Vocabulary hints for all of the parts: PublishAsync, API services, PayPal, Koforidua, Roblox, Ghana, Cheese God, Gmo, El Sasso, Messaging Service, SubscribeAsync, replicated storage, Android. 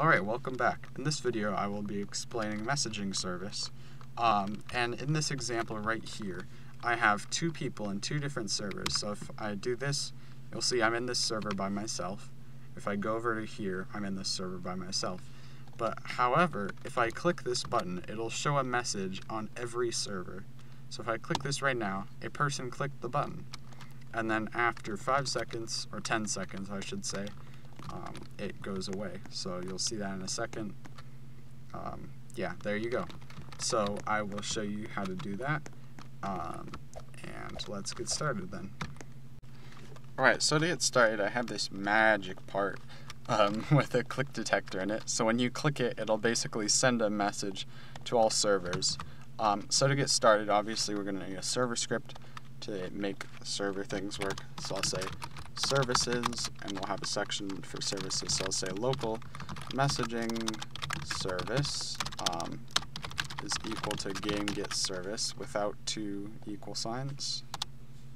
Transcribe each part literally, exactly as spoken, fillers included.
Alright, welcome back. In this video I will be explaining messaging service, um, and in this example right here I have two people in two different servers. So if I do this, you'll see I'm in this server by myself. If I go over to here, I'm in this server by myself. But however, if I click this button, it'll show a message on every server. So if I click this right now, a person clicked the button, and then after five seconds, or ten seconds I should say, Um, it goes away. So you'll see that in a second. Um, yeah, there you go. So I will show you how to do that, um, and let's get started then. Alright, so to get started I have this magic part um, with a click detector in it. So when you click it, it'll basically send a message to all servers. Um, so to get started, obviously we're going to need a server script to make server things work. So I'll say services, and we'll have a section for services, so I'll say local messaging service um, is equal to game get service without two equal signs.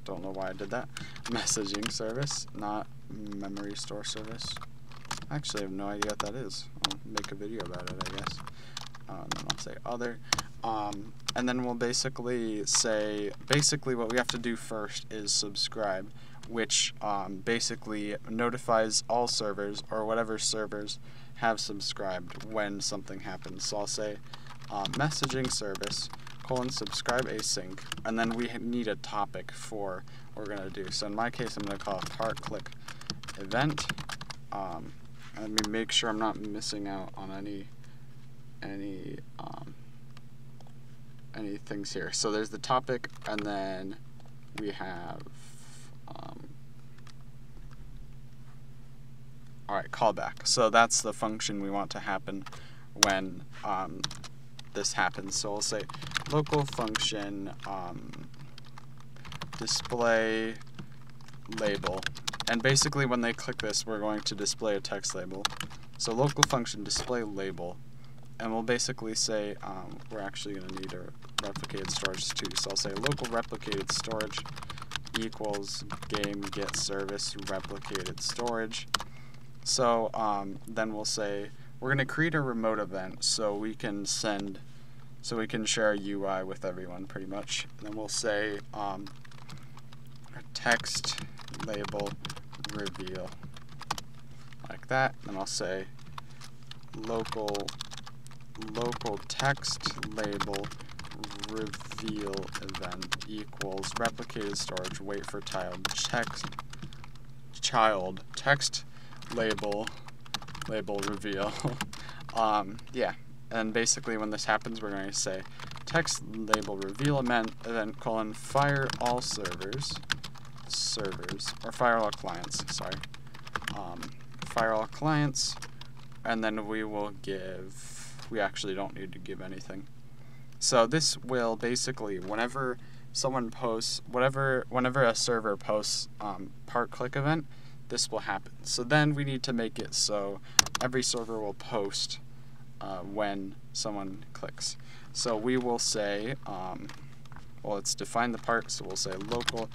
Don't know why I did that. Messaging service, not memory store service. Actually, I have no idea what that is. I'll make a video about it, I guess. Um, and I'll say other. Um, and then we'll basically say, basically what we have to do first is subscribe, which um, basically notifies all servers, or whatever servers have subscribed, when something happens. So I'll say uh, messaging service colon subscribe async, and then we need a topic for what we're going to do. So in my case I'm going to call it heart click event. Um, let me make sure I'm not missing out on any any um, any things here. So there's the topic, and then we have Um, alright, callback. So that's the function we want to happen when um, this happens. So we'll say local function um, display label, and basically when they click this we're going to display a text label. So local function display label, and we'll basically say um, we're actually going to need a replicated storage too. So I'll say local replicated storage equals game get service replicated storage. So um, then we'll say we're going to create a remote event so we can send, so we can share a U I with everyone pretty much. And then we'll say um, text label reveal like that. And I'll say local local text label reveal event equals replicated storage wait for child text child text label label reveal. um, yeah, and basically when this happens we're going to say text label reveal event event colon fire all servers servers or fire all clients, sorry um, fire all clients, and then we will give, we actually don't need to give anything. So this will basically, whenever someone posts, whatever, whenever a server posts um, part click event, this will happen. So then we need to make it so every server will post uh, when someone clicks. So we will say, um, well, let's define the part. So we'll say local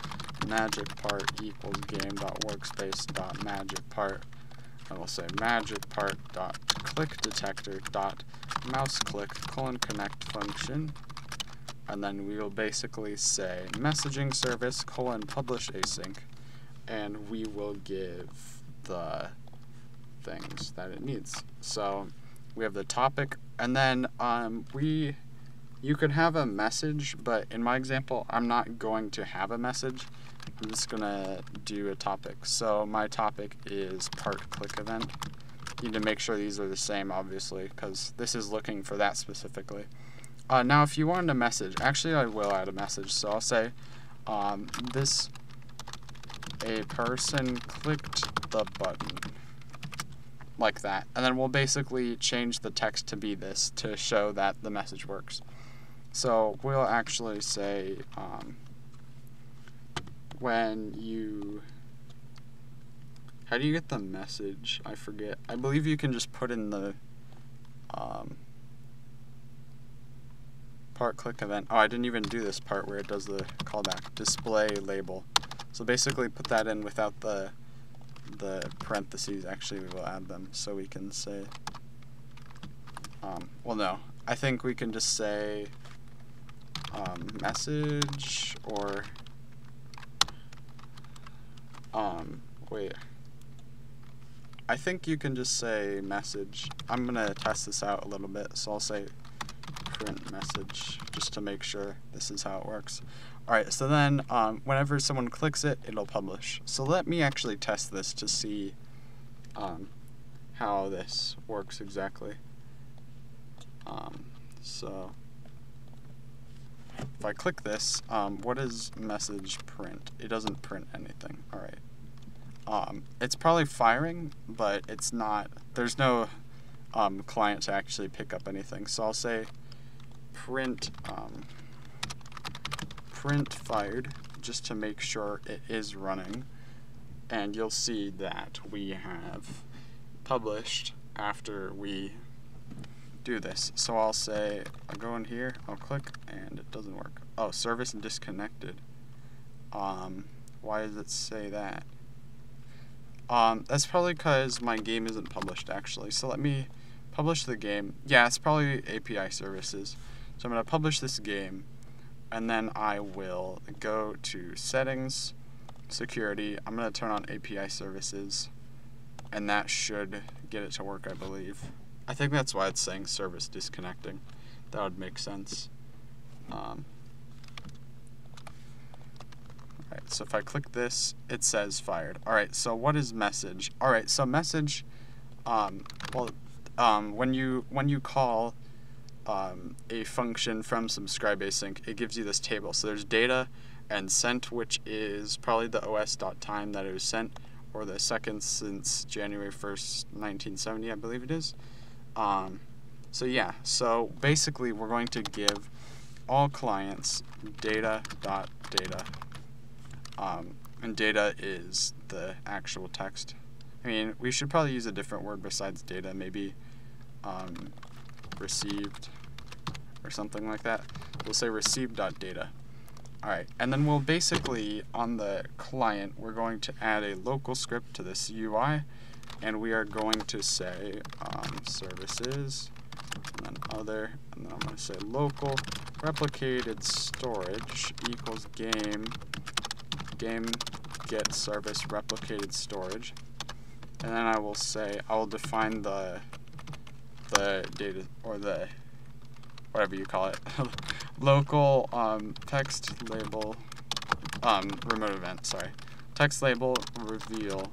magic part equals game dot workspace dot magic part, and we'll say magic part dot click detector dot mouse click colon connect function, and then we will basically say messaging service colon publish async, and we will give the things that it needs. So we have the topic, and then um, we you could have a message, but in my example I'm not going to have a message. I'm just gonna do a topic. So my topic is part click event. You need to make sure these are the same, obviously, because this is looking for that specifically. Uh, now, if you wanted a message, actually, I will add a message. So I'll say, um, this, a person clicked the button, like that. And then we'll basically change the text to be this to show that the message works. So we'll actually say, um, when you... How do you get the message? I forget. I believe you can just put in the um, part click event. Oh, I didn't even do this part where it does the callback. Display label. So basically put that in without the the parentheses. Actually, we will add them. So we can say Um, well, no. I think we can just say um, message or um, wait. I think you can just say message. I'm gonna test this out a little bit, so I'll say print message just to make sure this is how it works. Alright, so then um, whenever someone clicks it, it'll publish. So let me actually test this to see um, how this works exactly. Um, so if I click this, um, what is message print? It doesn't print anything. Alright. Um, it's probably firing, but it's not, there's no um, client to actually pick up anything. So I'll say print um, print fired just to make sure it is running. And you'll see that we have published after we do this. So I'll say, I'll go in here, I'll click, and it doesn't work. Oh, service disconnected. Um, why does it say that? Um, that's probably because my game isn't published, actually. So let me publish the game. Yeah, it's probably A P I services. So I'm going to publish this game, and then I will go to settings, security. I'm going to turn on A P I services, and that should get it to work, I believe. I think that's why it's saying service disconnecting. That would make sense. Um, Alright, so if I click this, it says fired. Alright, so what is message? Alright, so message, um, well, um, when you when you call um, a function from SubscribeAsync, it gives you this table. So there's data and sent, which is probably the O S dot time that it was sent, or the seconds since January first, nineteen seventy, I believe it is. Um, so yeah, so basically we're going to give all clients data.data. Um, and data is the actual text. I mean, we should probably use a different word besides data, maybe um, received or something like that. We'll say received.data. Alright, and then we'll basically, on the client, we're going to add a local script to this U I, and we are going to say um, services, and then other, and then I'm going to say local replicated storage equals game. Game get service replicated storage, and then I will say I will define the the data or the whatever you call it local um, text label um, remote event sorry text label reveal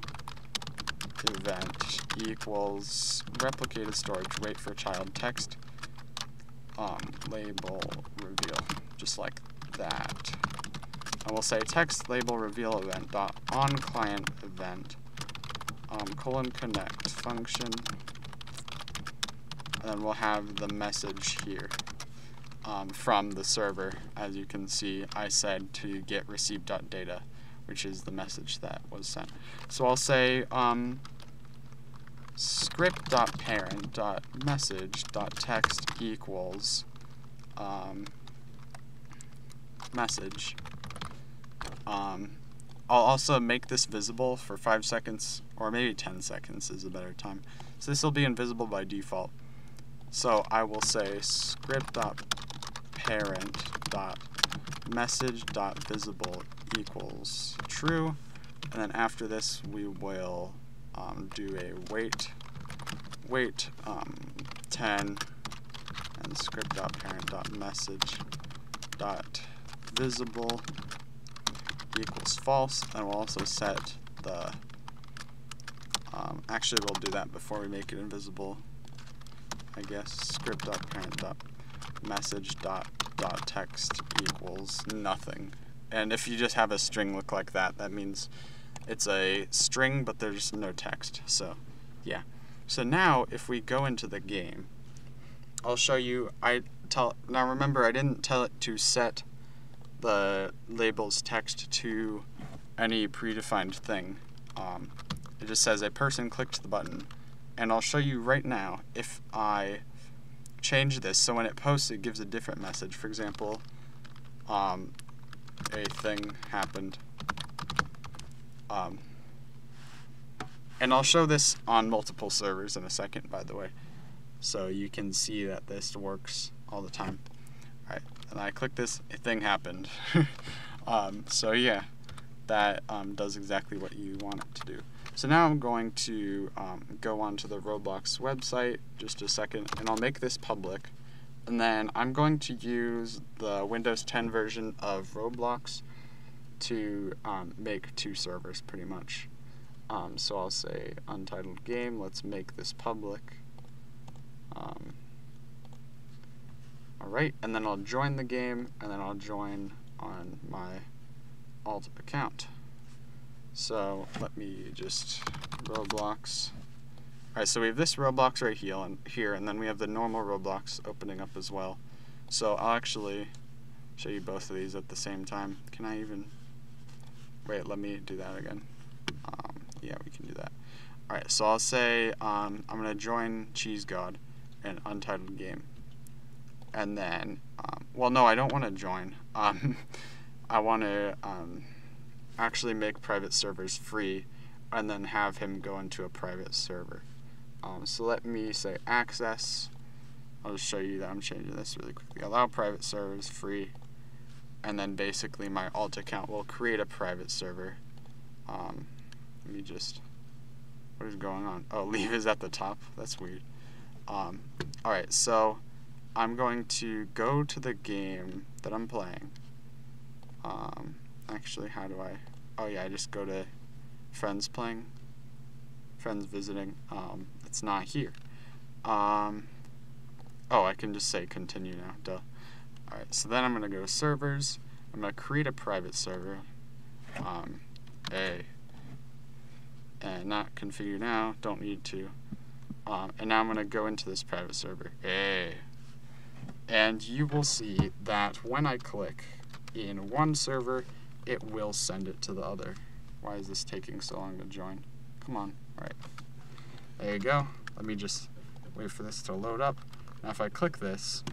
event equals replicated storage wait for child text um, label reveal just like that. And we'll say text label reveal event dot on client event um, colon connect function, and then we'll have the message here um, from the server. As you can see, I said to get receive.data, which is the message that was sent. So I'll say um, script dot parent dot message dot text equals um, message. Um, I'll also make this visible for five seconds, or maybe ten seconds is a better time. So this will be invisible by default. So I will say script.parent.message.visible equals true. And then after this, we will um, do a wait, wait um, ten, and script.parent.message.visible equals false, and we'll also set the, um, actually we'll do that before we make it invisible, I guess, script.parent.message.text equals nothing. And if you just have a string look like that, that means it's a string, but there's no text, so yeah. So now, if we go into the game, I'll show you, I tell, now remember I didn't tell it to set the label's text to any predefined thing. Um, it just says a person clicked the button, and I'll show you right now if I change this so when it posts it gives a different message. For example, um, a thing happened, um, and I'll show this on multiple servers in a second, by the way. So you can see that this works all the time. All right, and I click this, a thing happened. um, so yeah, that um, does exactly what you want it to do. So now I'm going to um, go onto the Roblox website, just a second, and I'll make this public. And then I'm going to use the Windows ten version of Roblox to um, make two servers, pretty much. Um, so I'll say untitled game, let's make this public. Um, Alright, and then I'll join the game, and then I'll join on my alt account. So let me just Roblox. Alright, so we have this Roblox right here and, here, and then we have the normal Roblox opening up as well. So I'll actually show you both of these at the same time. Can I even... Wait, let me do that again. Um, yeah, we can do that. Alright, so I'll say um, I'm going to join Cheese God and Untitled Game. And then, um, well, no, I don't want to join. Um, I want to um, actually make private servers free and then have him go into a private server. Um, so let me say access. I'll just show you that I'm changing this really quickly. Allow private servers free, and then basically my alt account will create a private server. Um, let me just, what is going on? Oh, leave is at the top. That's weird. Um, all right, so I'm going to go to the game that I'm playing. Um, actually, how do I? Oh yeah, I just go to friends playing, friends visiting. Um, it's not here. Um, Oh, I can just say continue now, duh. Alright, so then I'm going to go to servers. I'm going to create a private server. Um, a. And not configure now, don't need to. Um, and now I'm going to go into this private server. A. And you will see that when I click in one server, it will send it to the other. Why is this taking so long to join? Come on, alright. There you go. Let me just wait for this to load up. Now if I click this,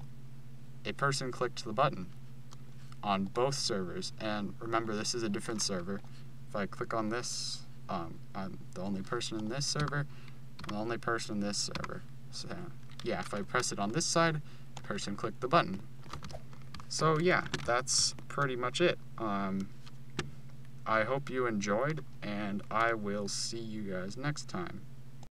a person clicked the button on both servers, and remember this is a different server. If I click on this, um, I'm the only person in this server, I'm the only person in this server. So yeah, if I press it on this side, the person clicked the button. So yeah, that's pretty much it. Um, I hope you enjoyed, and I will see you guys next time.